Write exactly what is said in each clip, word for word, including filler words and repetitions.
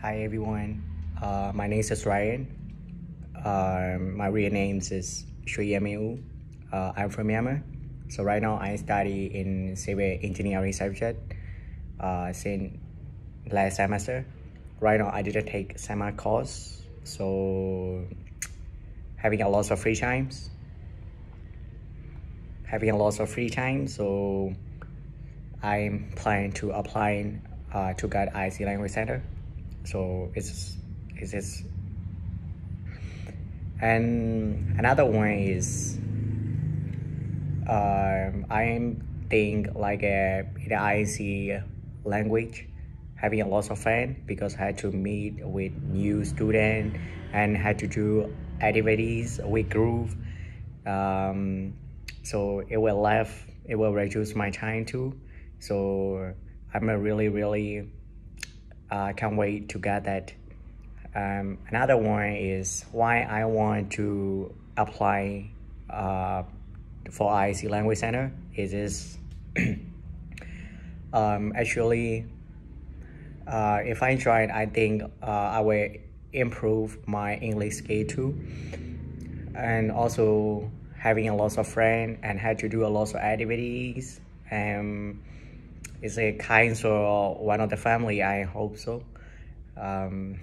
Hi everyone, uh, my name is Ryan. Uh, my real name is Shu. Uh, I'm from Myanmar. So right now I study in civil engineering subject uh, since last semester. Right now I didn't take summer course, so having a lot of free times. Having a lot of free time, so I'm planning to apply uh, to get I C Language Center. So it's it's, it's and another one is uh, I'm think like a in the I C language, having a lot of fun because I had to meet with new student and had to do activities with group. Um, so it will laugh, it will reduce my time too. So I'm a really really. I uh, can't wait to get that. Um, another one is why I want to apply uh, for I C Language Center. It is um, actually, uh, if I try it, I think uh, I will improve my English skill too. And also having a lot of friends and had to do a lot of activities. Um, It's a kind of one of the family, I hope so. Um,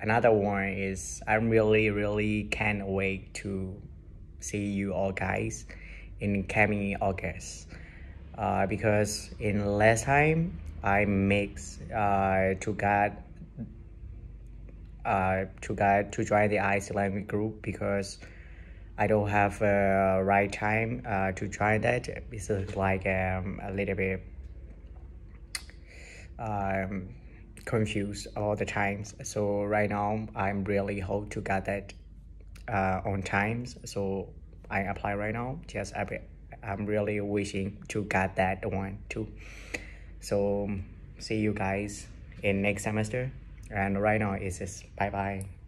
another one is I'm really, really can't wait to see you all guys in coming August. Uh, because in last time, I mix uh, to get, uh, to get to join the I C Language group because I don't have a uh, right time uh, to try that. It's like um, a little bit um confused all the times, so right now I'm really hope to get that uh on times, so I apply right now. Just I, I'm really wishing to get that one too. So see you guys in next semester, and right now it's just bye bye.